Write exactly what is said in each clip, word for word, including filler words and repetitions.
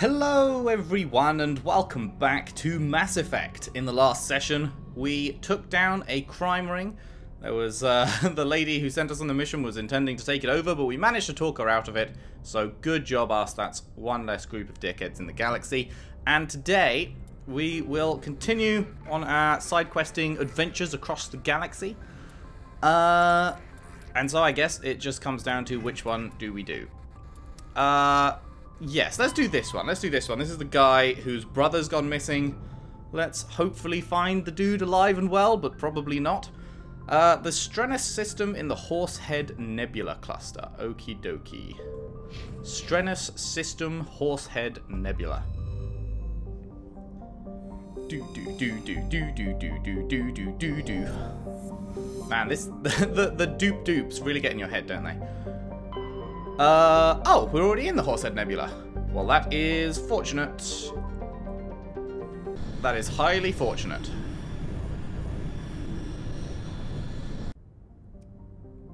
Hello everyone and welcome back to Mass Effect. In the last session we took down a crime ring. There was uh, the lady who sent us on the mission was intending to take it over, but we managed to talk her out of it, so good job us, that's one less group of dickheads in the galaxy. And today we will continue on our side questing adventures across the galaxy. Uh, and so I guess it just comes down to which one do we do. Uh, yes, let's do this one. Let's do this one. This is the guy whose brother's gone missing. Let's hopefully find the dude alive and well, but probably not. Uh, the Strenuus system in the Horsehead Nebula cluster. Okie dokie. Strenuus system, Horsehead Nebula. Do do do do do do do do do do do do. Man, this the the, the dupe dupes really get in your head, don't they? Uh oh, we're already in the Horsehead Nebula. Well, that is fortunate. That is highly fortunate.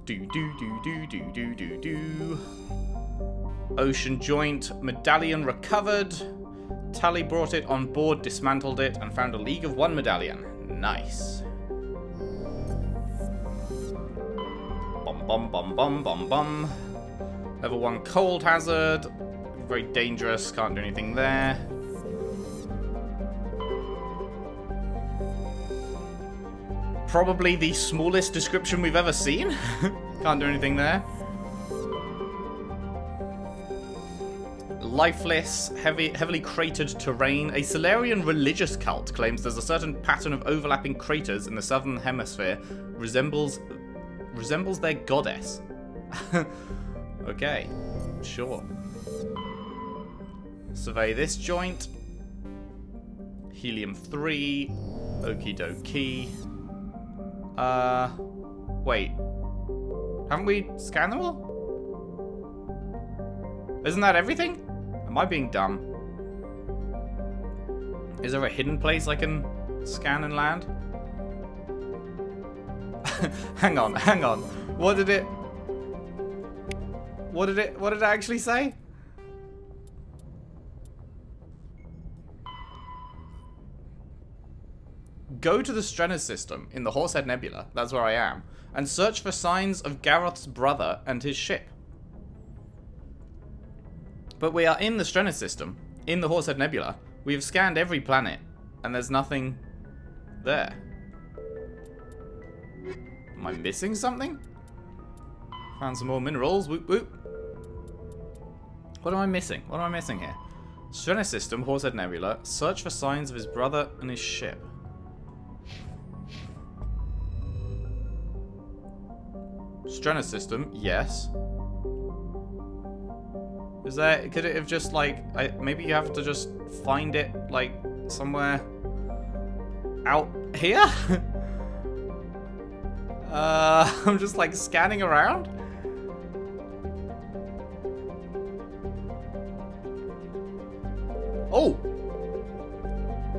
Do do do do do do do do. Ocean joint medallion recovered. Tali brought it on board, dismantled it, and found a League of One medallion. Nice. Bum bum bum bum bum bum. Level one cold hazard. Very dangerous, can't do anything there. Probably the smallest description we've ever seen. Can't do anything there. Lifeless, heavy, heavily cratered terrain. A Salarian religious cult claims there's a certain pattern of overlapping craters in the southern hemisphere. Resembles, resembles their goddess. Okay, sure. Survey this joint. Helium three. Okie dokie. Uh, wait. Haven't we scanned them all? Isn't that everything? Am I being dumb? Is there a hidden place I can scan and land? hang on, hang on. What did it... What did it... What did it actually say? Go to the Strenuus system in the Horsehead Nebula, that's where I am, and search for signs of Gareth's brother and his ship. But we are in the Strenuus system, in the Horsehead Nebula. We have scanned every planet, and there's nothing there. Am I missing something? Found some more minerals, whoop whoop. What am I missing? What am I missing here? Strenuus system, Horsehead Nebula, search for signs of his brother and his ship. Strenuus system, yes. Is there, could it have just like, I, maybe you have to just find it like somewhere out here? uh, I'm just like scanning around. Oh,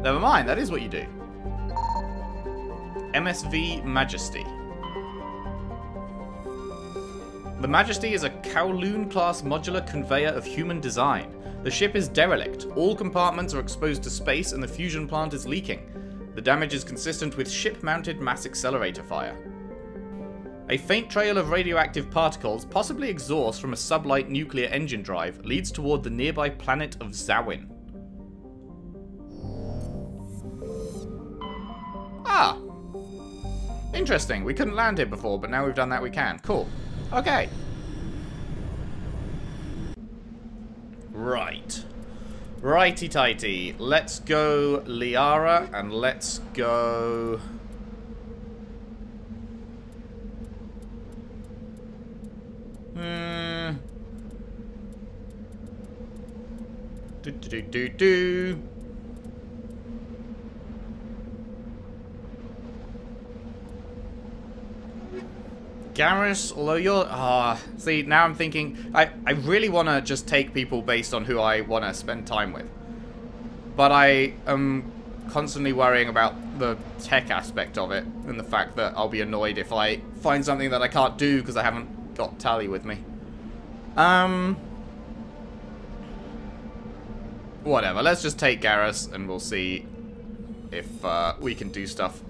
never mind. That is what you do. M S V Majesty. The Majesty is a Kowloon-class modular conveyor of human design. The ship is derelict, all compartments are exposed to space, and the fusion plant is leaking. The damage is consistent with ship-mounted mass accelerator fire. A faint trail of radioactive particles, possibly exhaust from a sublight nuclear engine drive, leads toward the nearby planet of Zawin. Ah! Interesting, we couldn't land here before, but now we've done that we can. Cool. Okay. Right. Righty tighty. Let's go Liara and let's go. Hmm. Do do do do. Garrus, although you're... Ah, oh, see, now I'm thinking... I, I really want to just take people based on who I want to spend time with. But I am constantly worrying about the tech aspect of it and the fact that I'll be annoyed if I find something that I can't do because I haven't got Tali with me. Um... Whatever, let's just take Garrus and we'll see if uh, we can do stuff.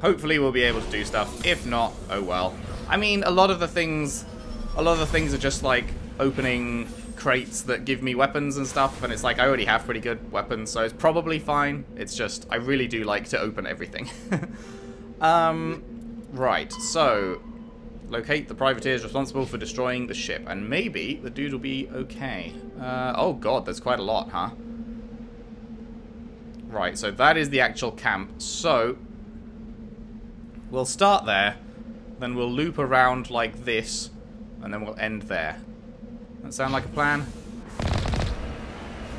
Hopefully we'll be able to do stuff. If not, oh well. I mean, a lot of the things, a lot of the things are just like opening crates that give me weapons and stuff, and it's like I already have pretty good weapons, so it's probably fine. It's just I really do like to open everything. um, right, so locate the privateers responsible for destroying the ship, and maybe the dude will be okay. Uh, oh god, there's quite a lot, huh? Right, so that is the actual camp. So we'll start there, then we'll loop around like this, and then we'll end there. That sound like a plan?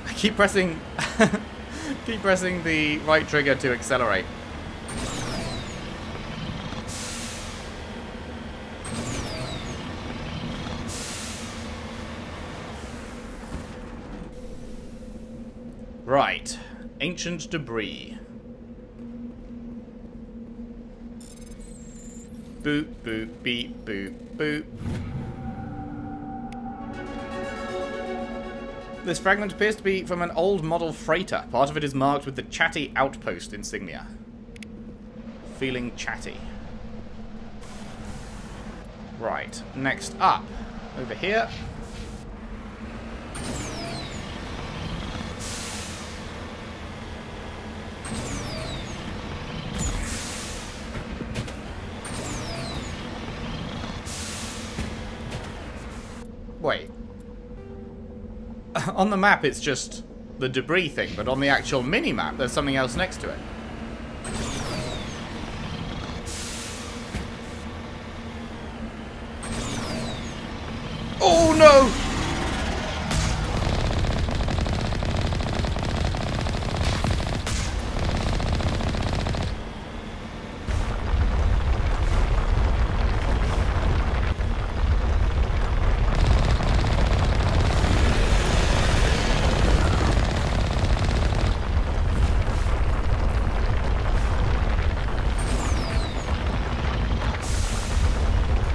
I keep pressing keep pressing the right trigger to accelerate. Right. Ancient debris. Boop, boop, beep, boop, boop. This fragment appears to be from an old model freighter. Part of it is marked with the Chatty Outpost insignia. Feeling chatty. Right, next up. Over here. Wait. On the map, it's just the debris thing, but on the actual mini-map, there's something else next to it. Oh, no!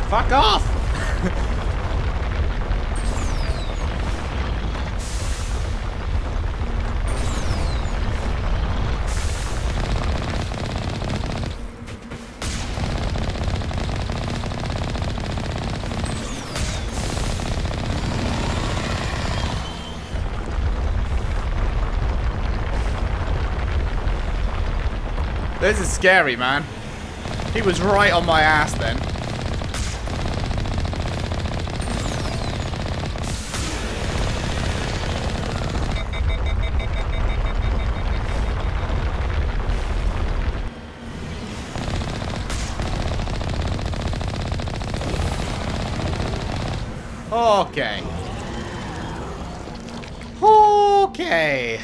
Fuck off! This is scary, man. He was right on my ass then. Okay. Okay.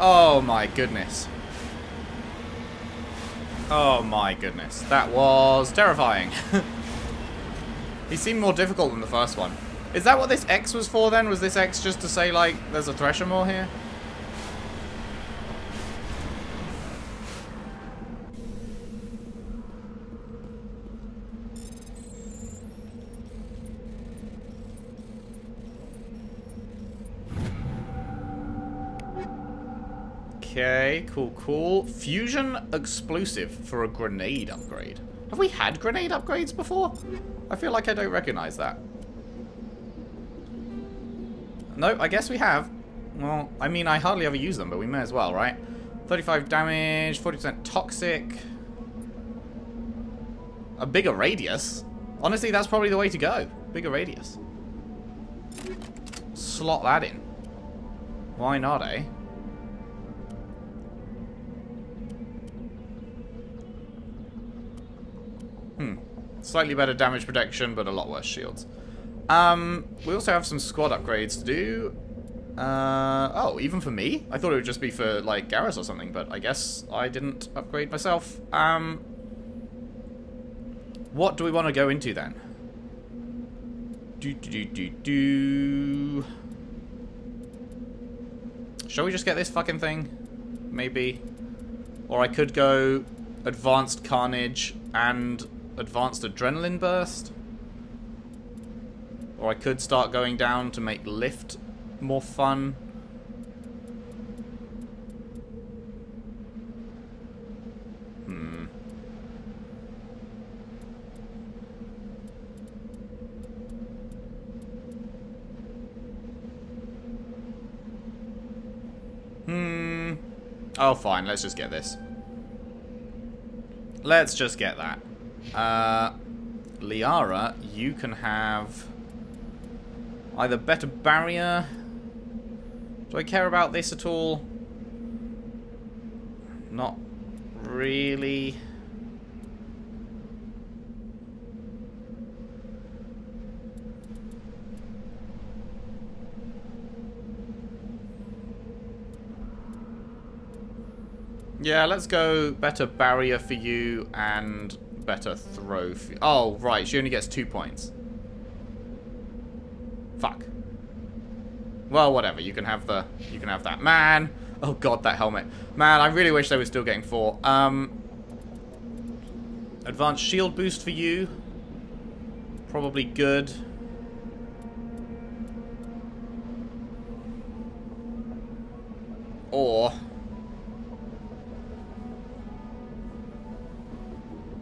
Oh my goodness. Oh my goodness. That was terrifying. He seemed more difficult than the first one. Is that what this X was for then? Was this X just to say, like, there's a Thresher Maw here? Okay, cool, cool. Fusion explosive for a grenade upgrade. Have we had grenade upgrades before? I feel like I don't recognize that. No, I guess we have. Well, I mean, I hardly ever use them, but we may as well, right? thirty-five damage, forty percent toxic. A bigger radius? Honestly, that's probably the way to go. Bigger radius. Slot that in. Why not, eh? Hmm. Slightly better damage protection, but a lot worse shields. Um, we also have some squad upgrades to do. Uh, oh, even for me? I thought it would just be for, like, Garrus or something, but I guess I didn't upgrade myself. Um, what do we want to go into, then? Do, do, do, do, do. Shall we just get this fucking thing? Maybe. Or I could go Advanced Carnage and Advanced Adrenaline Burst. Or I could start going down to make lift more fun. Hmm. Hmm. Oh, fine. Let's just get this. Let's just get that. Uh, Liara, you can have... either better barrier. Do I care about this at all? Not really. Yeah, let's go better barrier for you and better throw for you. Oh, right, she only gets two points. Fuck. Well, whatever. You can have the... You can have that. Man! Oh, God, that helmet. Man, I really wish they were still getting four. Um, advanced shield boost for you. Probably good. Or...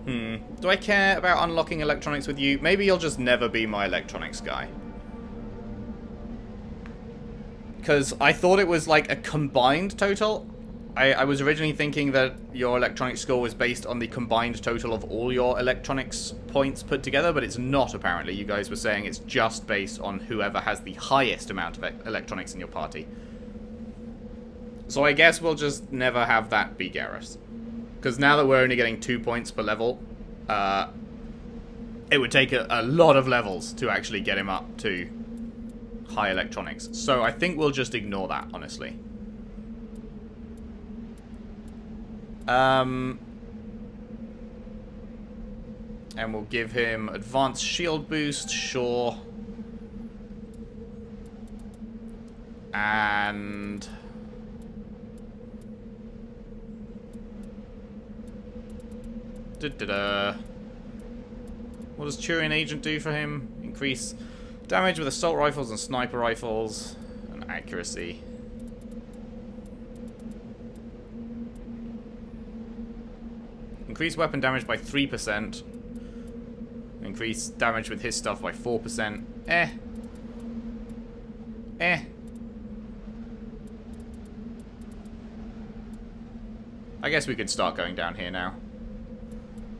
Hmm. Do I care about unlocking electronics with you? Maybe you'll just never be my electronics guy. Because I thought it was like a combined total. I, I was originally thinking that your electronics score was based on the combined total of all your electronics points put together, but it's not apparently. You guys were saying it's just based on whoever has the highest amount of e electronics in your party. So I guess we'll just never have that be Garrus. Because now that we're only getting two points per level, uh, it would take a, a lot of levels to actually get him up to... high electronics. So I think we'll just ignore that, honestly. Um, and we'll give him advanced shield boost, sure. And... Da-da-da. What does Turian Agent do for him? Increase... damage with assault rifles and sniper rifles and accuracy. Increase weapon damage by three percent. Increase damage with his stuff by four percent. Eh. Eh. I guess we could start going down here now.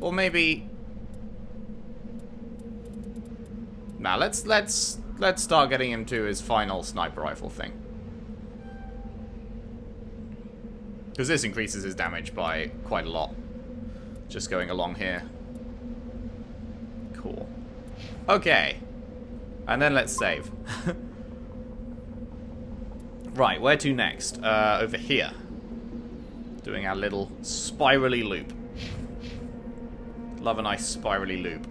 Or maybe... Now let's let's let's start getting him to his final sniper rifle thing, because this increases his damage by quite a lot. Just going along here. Cool. Okay, and then let's save. Right, where to next? Uh, over here. Doing our little spirally loop. Love a nice spirally loop.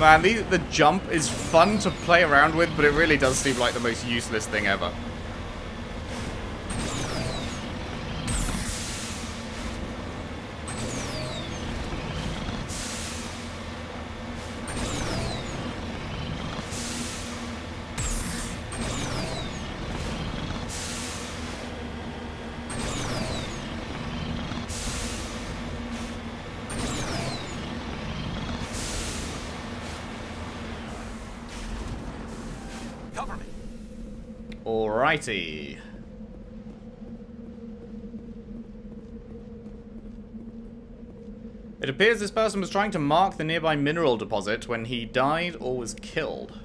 Man, the, the jump is fun to play around with, but it really does seem like the most useless thing ever. Alrighty. It appears this person was trying to mark the nearby mineral deposit when he died or was killed.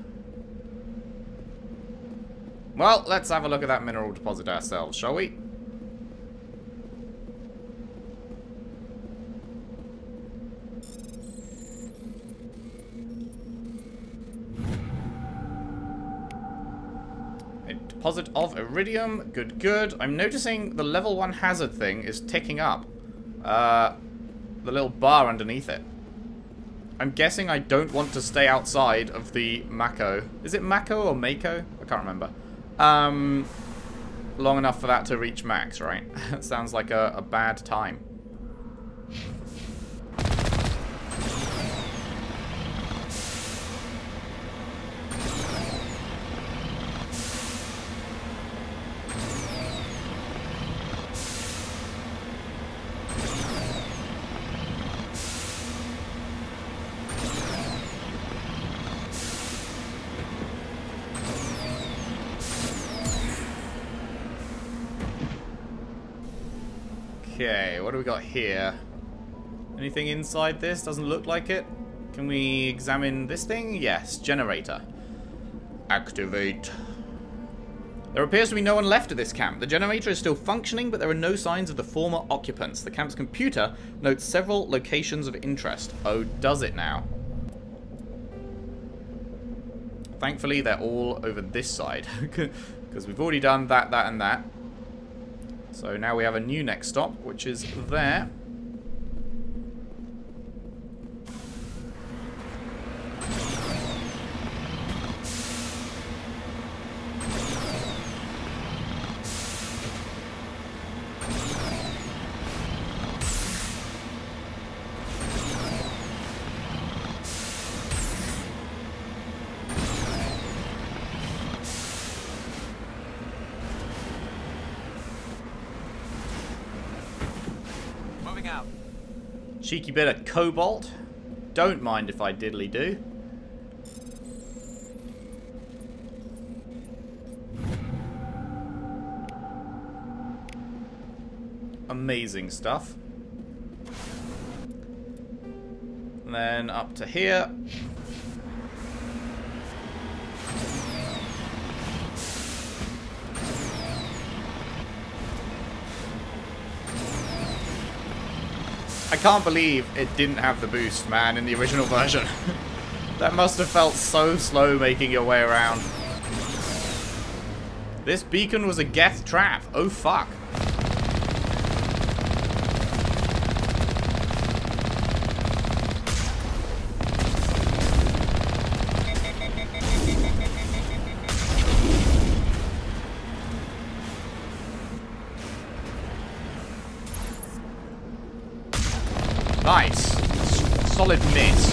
Well, let's have a look at that mineral deposit ourselves, shall we? Deposit of Iridium. Good, good. I'm noticing the level one hazard thing is ticking up. Uh, the little bar underneath it. I'm guessing I don't want to stay outside of the Mako. Is it Mako or Mako? I can't remember. Um, long enough for that to reach max, right? That sounds like a, a bad time. Okay, what do we got here? Anything inside this? Doesn't look like it. Can we examine this thing? Yes, generator. Activate. There appears to be no one left of this camp. The generator is still functioning, but there are no signs of the former occupants. The camp's computer notes several locations of interest. Oh, does it now? Thankfully, they're all over this side, because we've already done that, that, and that. So now we have a new next stop, which is there. Cheeky bit of cobalt. Don't mind if I diddly do. Amazing stuff. And then up to here. I can't believe it didn't have the boost, man, in the original version. That must have felt so slow making your way around. This beacon was a geth trap. Oh, fuck. Nice. Solid miss.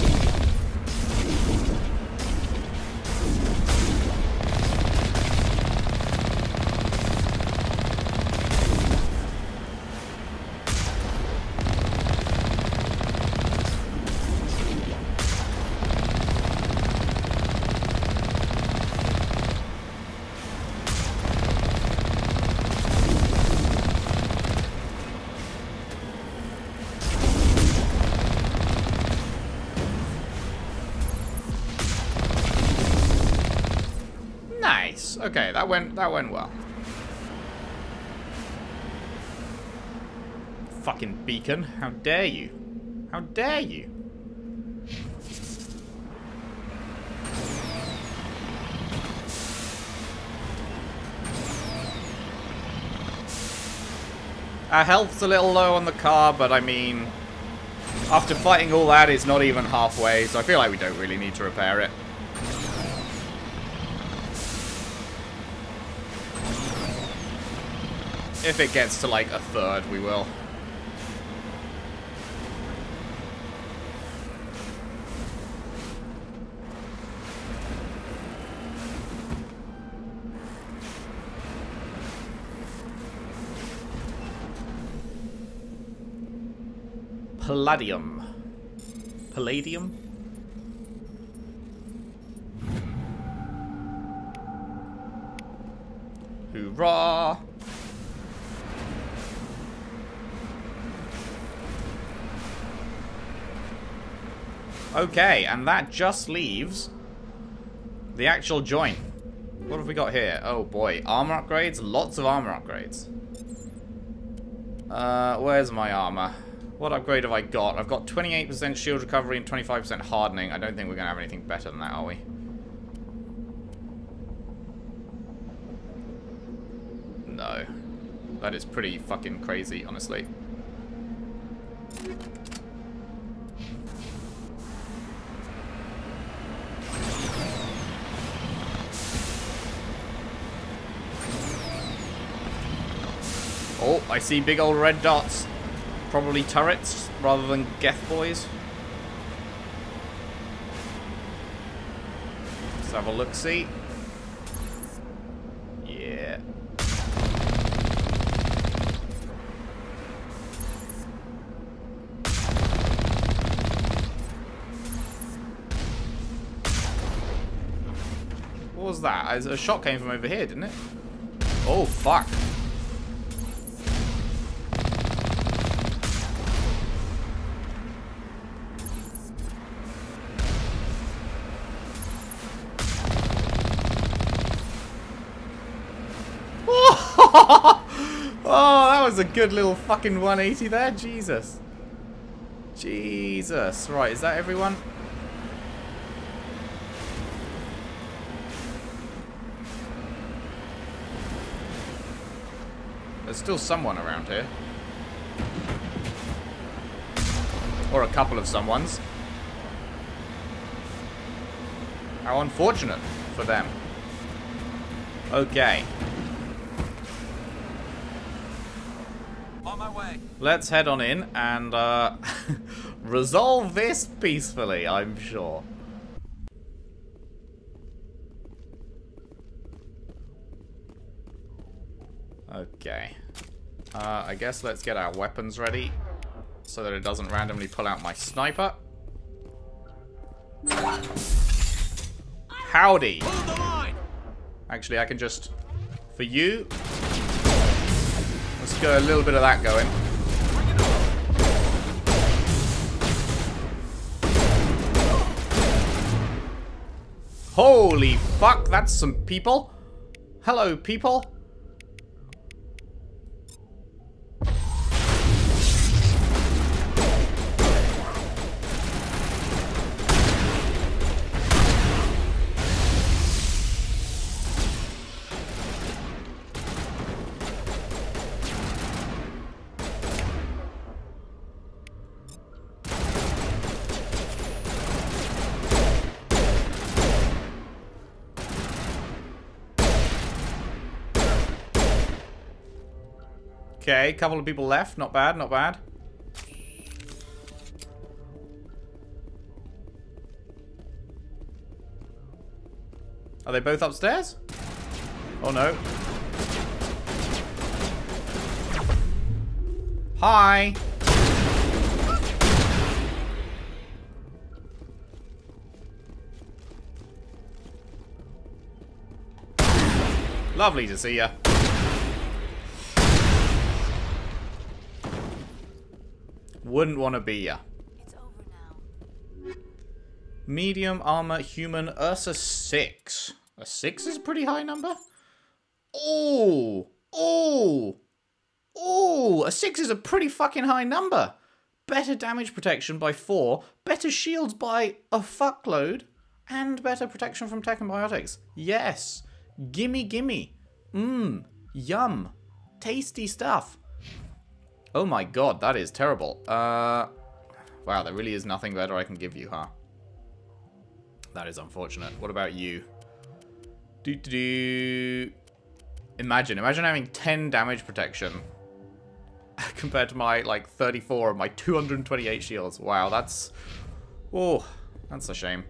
Okay, that went that went well. Fucking beacon, how dare you? How dare you? Our health's a little low on the car, but I mean, after fighting all that, it's not even halfway, so I feel like we don't really need to repair it. If it gets to, like, a third, we will. Palladium. Palladium? Hoorah! Okay, and that just leaves the actual joint. What have we got here? Oh boy, armor upgrades? Lots of armor upgrades. Uh, where's my armor? What upgrade have I got? I've got twenty-eight percent shield recovery and twenty-five percent hardening. I don't think we're going to have anything better than that, are we? No. That is pretty fucking crazy, honestly. Oh, I see big old red dots. Probably turrets rather than Geth boys. Let's have a look-see. Yeah. What was that? A shot came from over here, didn't it? Oh, fuck. That was a good little fucking one eighty there. Jesus. Jesus. Right, is that everyone? There's still someone around here. Or a couple of someones. How unfortunate for them. Okay. Let's head on in and uh, resolve this peacefully, I'm sure. Okay. Uh, I guess let's get our weapons ready so that it doesn't randomly pull out my sniper. Howdy! Actually, I can just... For you... Let's get a little bit of that going. Holy fuck, that's some people. Hello, people. Okay, couple of people left. Not bad, not bad. Are they both upstairs? Oh no. Hi! Lovely to see ya. Wouldn't want to be ya. It's over now. Medium armor human Ursa six. A six is a pretty high number. Oh, oh, oh! A six is a pretty fucking high number. Better damage protection by four. Better shields by a fuckload, and better protection from tech and biotics. Yes, gimme, gimme. Mmm, yum, tasty stuff. Oh my god, that is terrible. Uh, wow, there really is nothing better I can give you, huh? That is unfortunate. What about you? Do do do. Imagine, imagine having ten damage protection compared to my like thirty-four and my two hundred twenty-eight shields. Wow, that's oh, that's a shame.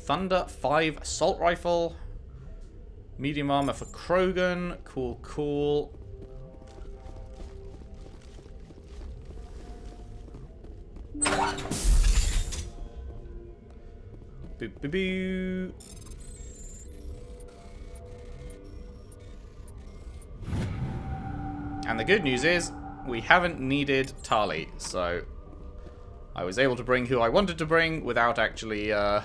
Thunder five assault rifle, medium armor for Krogan. Cool, cool. Boop, boop, boop. And the good news is we haven't needed Tali, so I was able to bring who I wanted to bring without actually uh,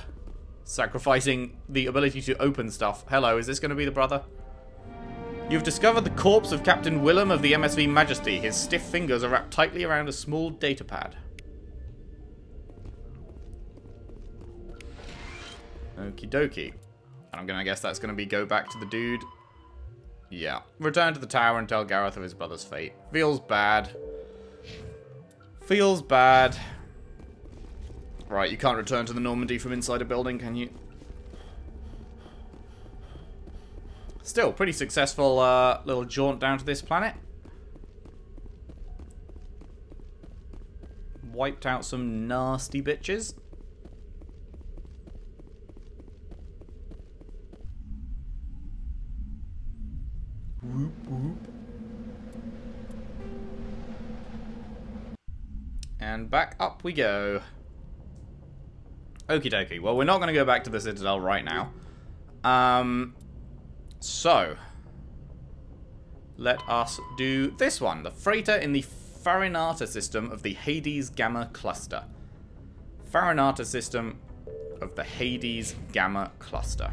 sacrificing the ability to open stuff. Hello, is this going to be the brother? You've discovered the corpse of Captain Willem of the M S V Majesty. His stiff fingers are wrapped tightly around a small datapad. Okie dokie. And I'm gonna guess that's gonna be go back to the dude. Yeah. Return to the tower and tell Gareth of his brother's fate. Feels bad. Feels bad. Right, you can't return to the Normandy from inside a building, can you? Still, pretty successful uh, little jaunt down to this planet. wiped out some nasty bitches. Whoop, whoop. And back up we go. Okie dokie. Well, we're not going to go back to the Citadel right now. Um, so, let us do this one. The freighter in the Farinata system of the Hades Gamma cluster. Farinata system of the Hades Gamma cluster.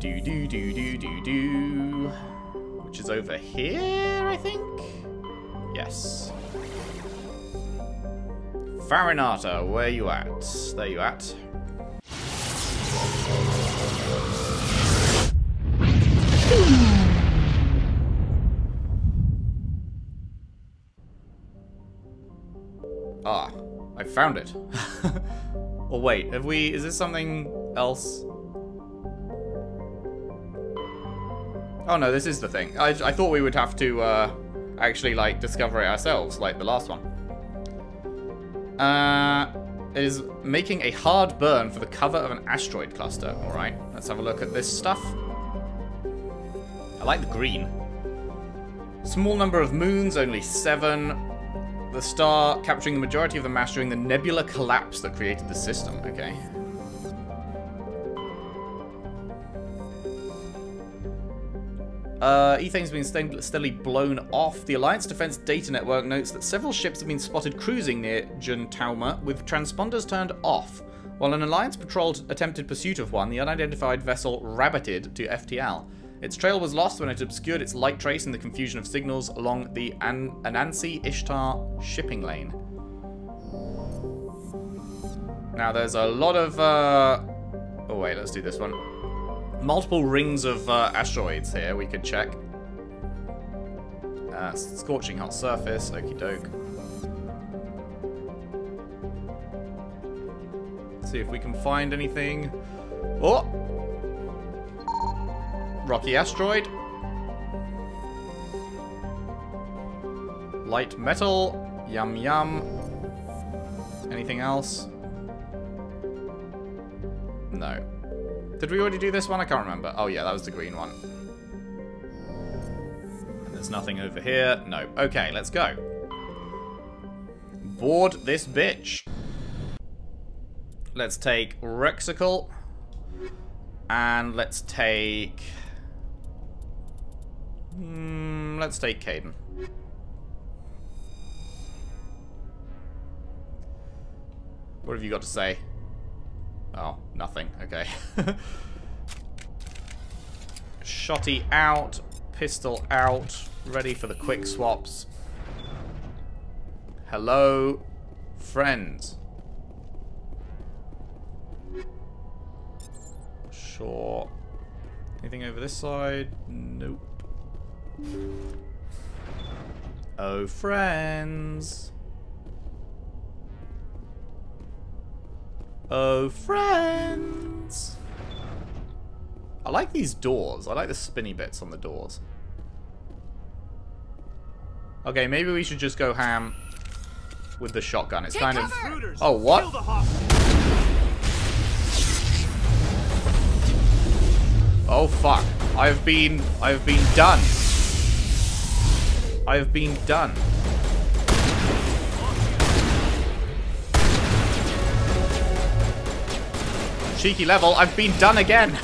Do do do do do do. Which is over here, I think? Yes. Farinata, where you at? There you at. Ah, I found it. Or wait, have we, is this something else? Oh no, this is the thing. I, I thought we would have to uh, actually like discover it ourselves, like the last one. Uh, it is making a hard burn for the cover of an asteroid cluster. All right, let's have a look at this stuff. I like the green. Small number of moons, only seven. The star capturing the majority of the mass during the nebula collapse that created the system. Okay. Uh, ethane's been steadily blown off. The Alliance Defense Data Network notes that several ships have been spotted cruising near Juntauma with transponders turned off. While an Alliance patrol attempted pursuit of one, the unidentified vessel rabbited to F T L. Its trail was lost when it obscured its light trace in the confusion of signals along the An Anansi Ishtar shipping lane. Now there's a lot of... Uh... Oh wait, let's do this one. Multiple rings of uh, asteroids here, we could check. Uh, scorching hot surface, okie doke. See if we can find anything. Oh! Rocky asteroid. Light metal. Yum yum. Anything else? No. Did we already do this one? I can't remember. Oh yeah, that was the green one. And there's nothing over here. No. Okay, let's go. Board this bitch. Let's take Rexical. And let's take... Mm, let's take Kaidan. What have you got to say? Oh, nothing. Okay. Shotty out. Pistol out. Ready for the quick swaps. Hello, friends. Sure. Anything over this side? Nope. Oh, friends. Oh, friends! I like these doors. I like the spinny bits on the doors. Okay, maybe we should just go ham with the shotgun. It's Take kind cover. of... Oh, what? Oh, fuck. I've been... I've been done. I've been done. Cheeky level, I've been done again.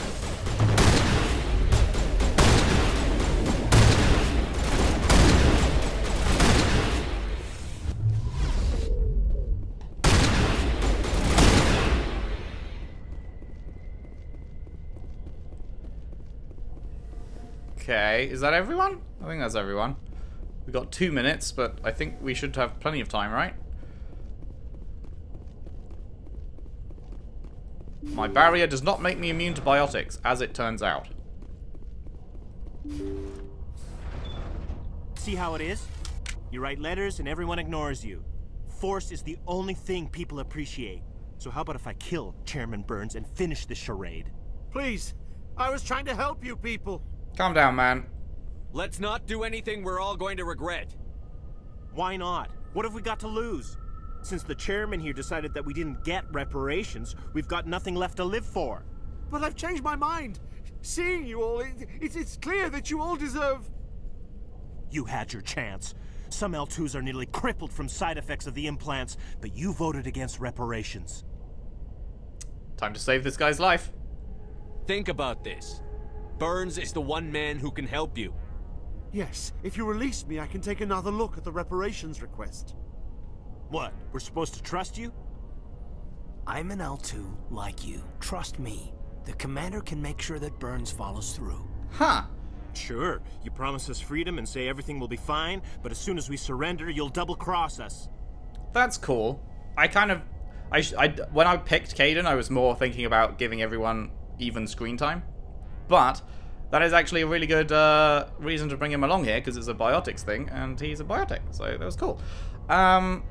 Okay, is that everyone? I think that's everyone. We got two minutes, but I think we should have plenty of time, right? My barrier does not make me immune to biotics, as it turns out. See how it is? You write letters and everyone ignores you. Force is the only thing people appreciate. So how about if I kill Chairman Burns and finish this charade? Please, I was trying to help you people. Calm down, man. Let's not do anything we're all going to regret. Why not? What have we got to lose? Since the chairman here decided that we didn't get reparations, we've got nothing left to live for. But I've changed my mind. Seeing you all, it, it, it's clear that you all deserve... You had your chance. Some L twos are nearly crippled from side effects of the implants, but you voted against reparations. Time to save this guy's life. Think about this. Burns is the one man who can help you. Yes, if you release me, I can take another look at the reparations request. What? We're supposed to trust you? I'm an L two, like you. Trust me. The commander can make sure that Burns follows through. Huh. Sure. You promise us freedom and say everything will be fine, but as soon as we surrender, you'll double-cross us. That's cool. I kind of... I, I, when I picked Kaidan, I was more thinking about giving everyone even screen time. But that is actually a really good uh, reason to bring him along here, because it's a Biotics thing, and he's a Biotic, so that was cool. Um...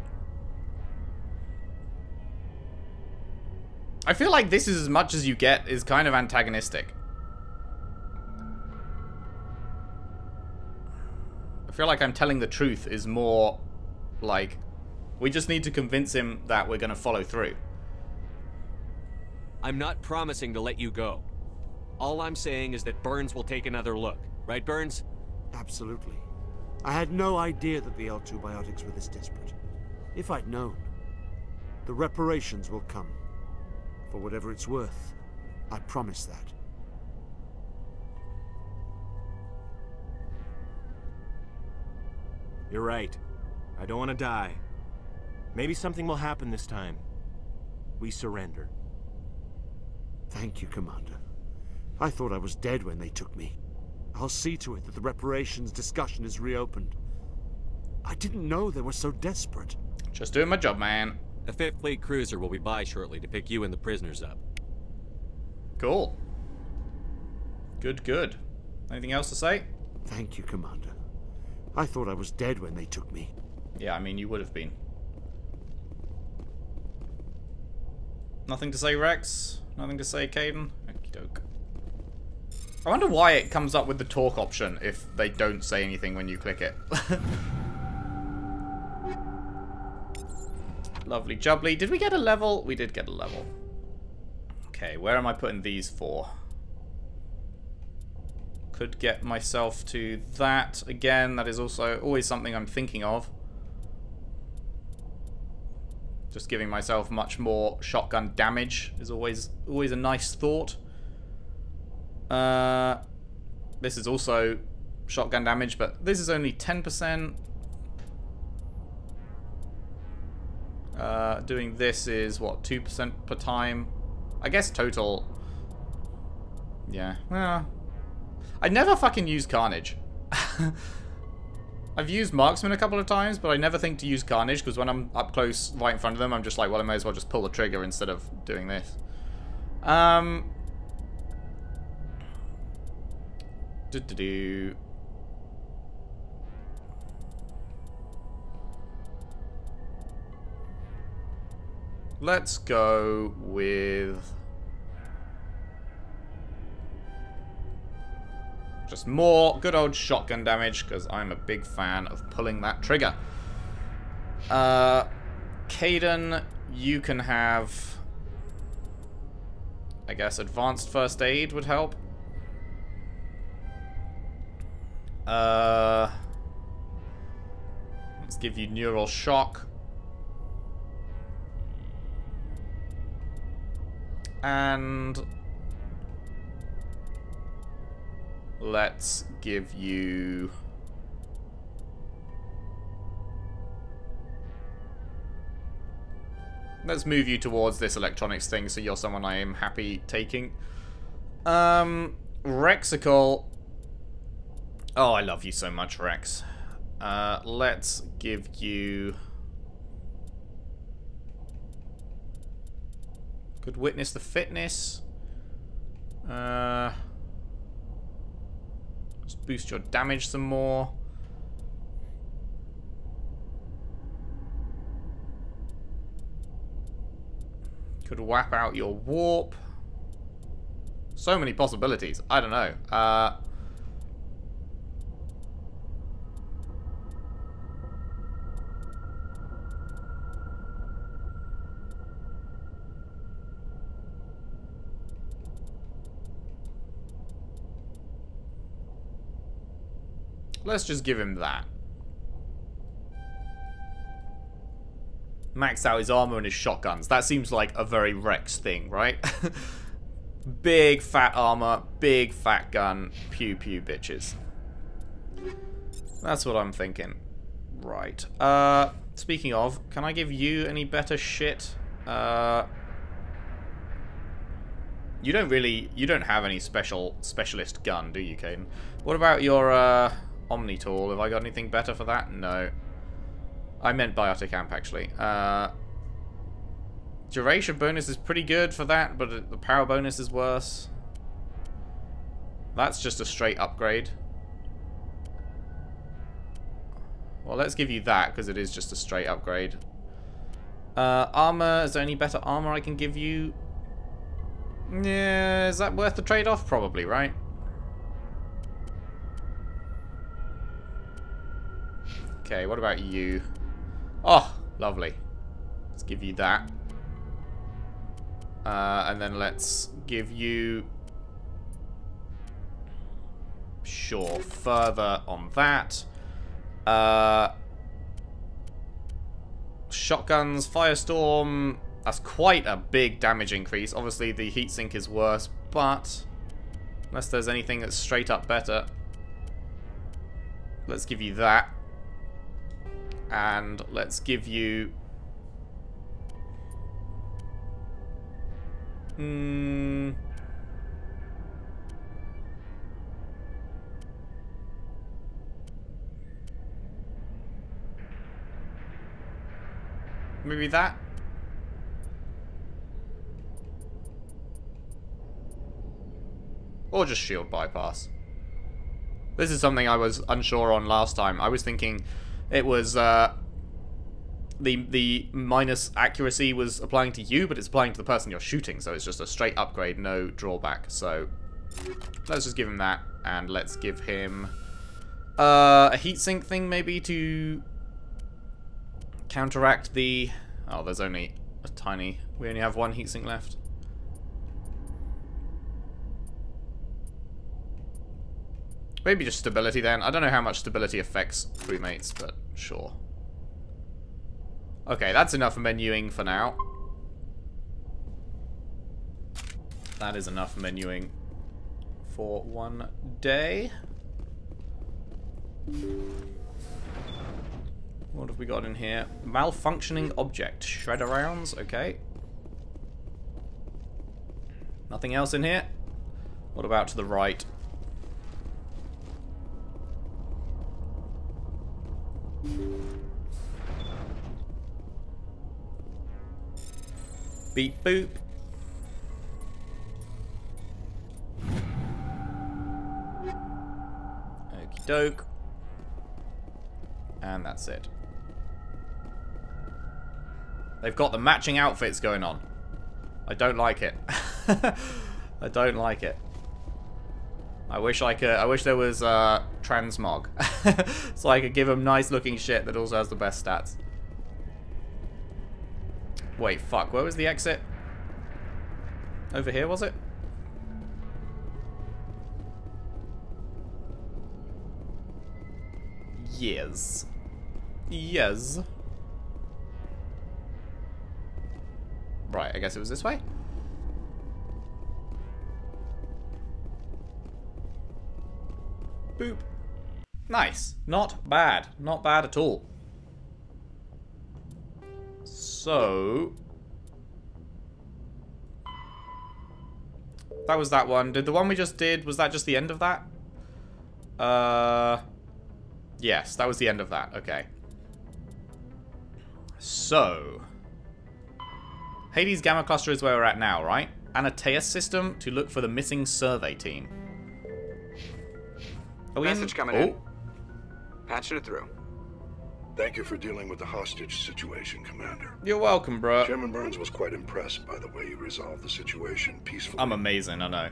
I feel like this is as much as you get is kind of antagonistic. I feel like I'm telling the truth is more like we just need to convince him that we're going to follow through. I'm not promising to let you go. All I'm saying is that Burns will take another look. Right, Burns? Absolutely. I had no idea that the L two Biotics were this desperate. If I'd known, the reparations will come. For whatever it's worth, I promise that. You're right. I don't want to die. Maybe something will happen this time. We surrender. Thank you, Commander. I thought I was dead when they took me. I'll see to it that the reparations discussion is reopened. I didn't know they were so desperate. Just doing my job, man. A Fifth Fleet cruiser will be by shortly to pick you and the prisoners up. Cool. Good, good. Anything else to say? Thank you, Commander. I thought I was dead when they took me. Yeah, I mean, you would have been. Nothing to say, Rex? Nothing to say, Kaidan? Okie doke. I wonder why it comes up with the talk option if they don't say anything when you click it. Lovely jubbly. Did we get a level? We did get a level. Okay, where am I putting these for? Could get myself to that again. That is also always something I'm thinking of. Just giving myself much more shotgun damage is always always a nice thought. Uh, this is also shotgun damage, but this is only ten percent. Uh, doing this is, what, two percent per time? I guess total. Yeah. Well, I never fucking use Carnage. I've used Marksman a couple of times, but I never think to use Carnage, because when I'm up close, right in front of them, I'm just like, well, I may as well just pull the trigger instead of doing this. Um. Do-do-do. Let's go with just more good old shotgun damage, because I'm a big fan of pulling that trigger. Uh, Kaidan, you can have, I guess, advanced first aid would help. Uh, let's give you neural shock. And let's give you let's move you towards this electronics thing, so you're someone I am happy taking. Um Rexical. Oh, I love you so much, Rex. Uh let's give you Could witness the fitness. Uh, let's boost your damage some more. Could whap out your warp. So many possibilities. I don't know. Uh, Let's just give him that. Max out his armor and his shotguns. That seems like a very Rex thing, right? Big fat armor, big fat gun, pew pew bitches. That's what I'm thinking. Right. Uh, speaking of, can I give you any better shit? Uh, you don't really, you don't have any special specialist gun, do you, Kaidan? What about your uh, Omnitool? Have I got anything better for that? No. I meant Biotic Amp, actually. Uh, duration bonus is pretty good for that, but the power bonus is worse. That's just a straight upgrade. Well, let's give you that, because it is just a straight upgrade. Uh, armor, is there any better armor I can give you? Yeah, is that worth the trade-off? Probably, right? Okay, what about you? Oh, lovely. Let's give you that. Uh, and then let's give you... Sure, further on that. Uh, shotguns, Firestorm. That's quite a big damage increase. Obviously, the heatsink is worse, but... Unless there's anything that's straight up better. Let's give you that. And let's give you... Mm. Maybe that? Or just shield bypass. This is something I was unsure on last time. I was thinking... It was, uh, the, the minus accuracy was applying to you, but it's applying to the person you're shooting, so it's just a straight upgrade, no drawback. So let's just give him that, and let's give him uh, a heatsink thing, maybe, to counteract the... Oh, there's only a tiny... We only have one heatsink left. Maybe just stability then. I don't know how much stability affects crewmates, but sure. Okay, that's enough menuing for now. That is enough menuing for one day. What have we got in here? Malfunctioning object. Shredder rounds, okay. Nothing else in here? What about to the right? Beep boop. Okie doke. And that's it. They've got the matching outfits going on. I don't like it. I don't like it. I wish I could. I wish there was uh, transmog, so I could give them nice looking shit that also has the best stats. Wait, fuck. Where was the exit? Over here, was it? Yes. Yes. Right, I guess it was this way. Boop. Nice. Not bad. Not bad at all. So... That was that one. Did the one we just did, was that just the end of that? Uh... Yes, that was the end of that. Okay. So... Hades Gamma Cluster is where we're at now, right? Anateus system to look for the missing survey team. Are we Message in? coming oh. in. Patching it through. Thank you for dealing with the hostage situation, Commander. You're welcome, bro. Chairman Burns was quite impressed by the way you resolved the situation peacefully. I'm amazing, I know.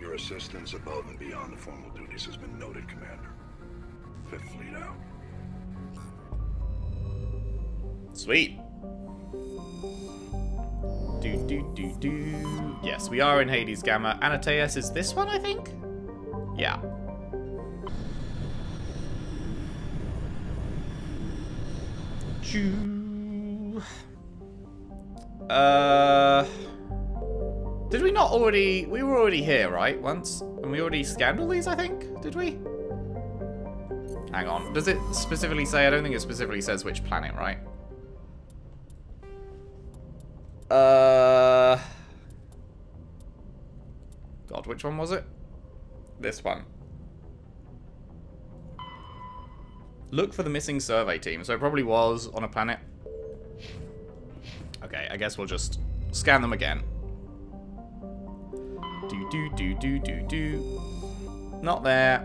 Your assistance above and beyond the formal duties has been noted, Commander. Fifth Fleet out. Sweet. Do do do do. Yes, we are in Hades Gamma. Anateus is this one, I think? Yeah. Choo. Uh, did we not already? We were already here, right? Once, and we already scanned all these. I think. Did we? Hang on. Does it specifically say? I don't think it specifically says which planet, right? Uh. God, which one was it? This one. Look for the missing survey team. So it probably was on a planet. Okay, I guess we'll just scan them again. Do, do, do, do, do, do. Not there.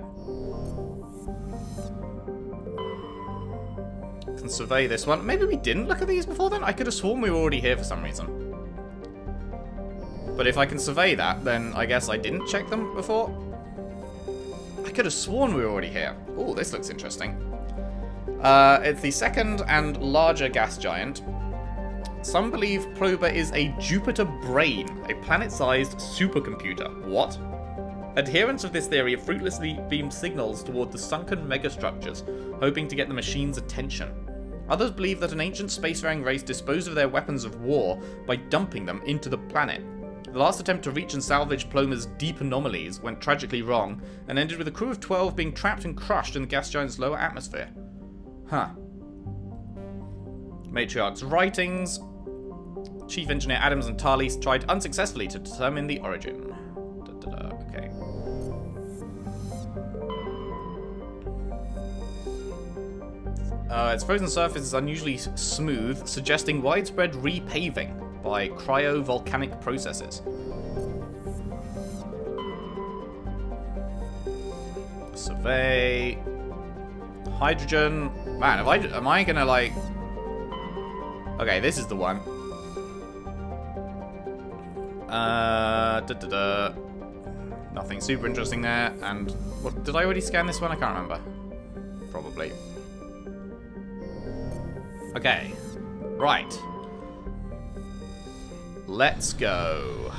Can survey this one. Maybe we didn't look at these before then? I could have sworn we were already here for some reason. But if I can survey that, then I guess I didn't check them before. I could have sworn we were already here. Oh, this looks interesting. Uh, it's the second and larger gas giant. Some believe Proba is a Jupiter Brain, a planet-sized supercomputer. What? Adherents of this theory have fruitlessly beamed signals toward the sunken megastructures, hoping to get the machine's attention. Others believe that an ancient spacefaring race disposed of their weapons of war by dumping them into the planet. The last attempt to reach and salvage Ploma's deep anomalies went tragically wrong, and ended with a crew of twelve being trapped and crushed in the gas giant's lower atmosphere. Huh. Matriarch's writings. Chief Engineer Adams and Tarley tried unsuccessfully to determine the origin. Da, da, da. Okay. Uh, its frozen surface is unusually smooth, suggesting widespread repaving by cryovolcanic processes. Survey. Hydrogen. Man, have I, am I gonna like... Okay, this is the one. Uh, da, da, da. Nothing super interesting there. And what, did I already scan this one? I can't remember. Probably. Okay. Right. Let's go.